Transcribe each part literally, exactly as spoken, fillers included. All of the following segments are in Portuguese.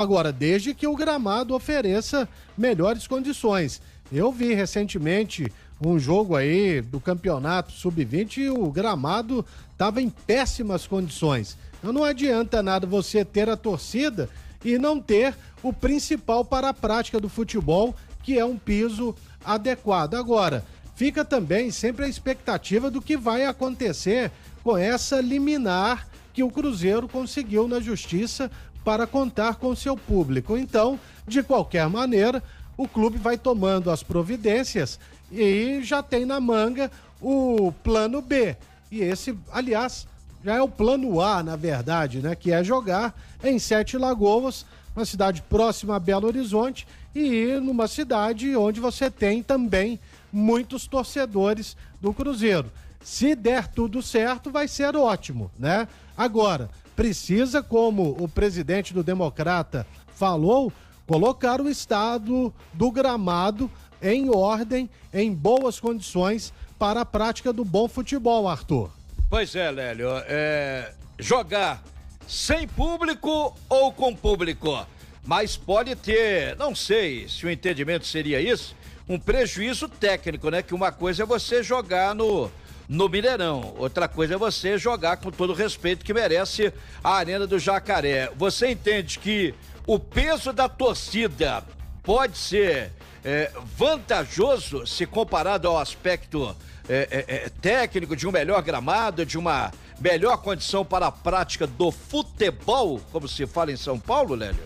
Agora, desde que o gramado ofereça melhores condições. Eu vi recentemente um jogo aí do campeonato sub vinte e o gramado estava em péssimas condições. Então não adianta nada você ter a torcida e não ter o principal para a prática do futebol, que é um piso adequado. Agora, fica também sempre a expectativa do que vai acontecer com essa liminar que o Cruzeiro conseguiu na Justiça para contar com seu público. Então, de qualquer maneira, o clube vai tomando as providências e já tem na manga o plano B. E esse, aliás, já é o plano A, na verdade, né? Que é jogar em Sete Lagoas, uma cidade próxima a Belo Horizonte, e ir numa cidade onde você tem também muitos torcedores do Cruzeiro. Se der tudo certo, vai ser ótimo, né? Agora, precisa, como o presidente do Democrata falou, colocar o estado do gramado em ordem, em boas condições para a prática do bom futebol, Arthur. Pois é, Lélio, é... jogar sem público ou com público, mas pode ter, não sei se o entendimento seria isso, um prejuízo técnico, né? Que uma coisa é você jogar no... no Mineirão, outra coisa é você jogar com todo o respeito que merece a Arena do Jacaré. Você entende que o peso da torcida pode ser é, vantajoso se comparado ao aspecto é, é, é, técnico de um melhor gramado, de uma melhor condição para a prática do futebol, como se fala em São Paulo, Lélio?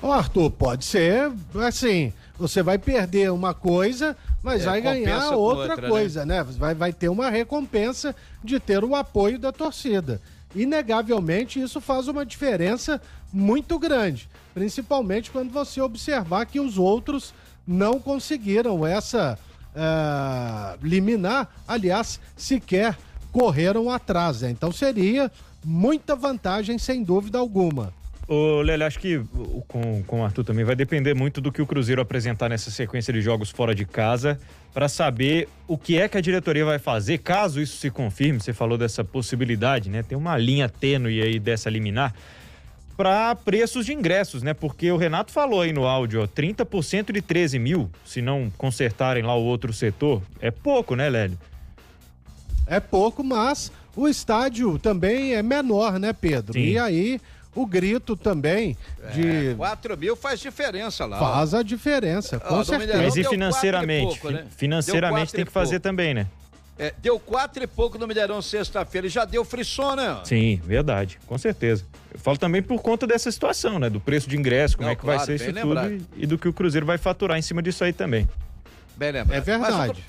Ô Arthur, pode ser, assim, você vai perder uma coisa... mas é, vai ganhar outra, outra coisa, né? né? Vai, vai ter uma recompensa de ter o apoio da torcida. Inegavelmente, isso faz uma diferença muito grande, principalmente quando você observar que os outros não conseguiram essa uh, liminar, aliás, sequer correram atrás, né? Então seria muita vantagem, sem dúvida alguma. Ô, Lélio, acho que com, com o Arthur também vai depender muito do que o Cruzeiro apresentar nessa sequência de jogos fora de casa, para saber o que é que a diretoria vai fazer, caso isso se confirme. Você falou dessa possibilidade, né? Tem uma linha tênue aí dessa liminar para preços de ingressos, né? Porque o Renato falou aí no áudio, ó, trinta por cento de treze mil, se não consertarem lá o outro setor, é pouco, né, Lélio? É pouco, mas o estádio também é menor, né, Pedro? Sim. E aí... o grito também de... É, quatro mil faz diferença lá. Faz a diferença, com ah, certeza. Mas e financeiramente? E pouco, né? Financeiramente tem que fazer também, né? É, deu quatro e pouco no Mineirão sexta-feira e já deu frisson, né? Sim, verdade, com certeza. Eu falo também por conta dessa situação, né? Do preço de ingresso, como Não, é que claro, vai ser isso tudo e, e do que o Cruzeiro vai faturar em cima disso aí também. Bem lembrado. É verdade.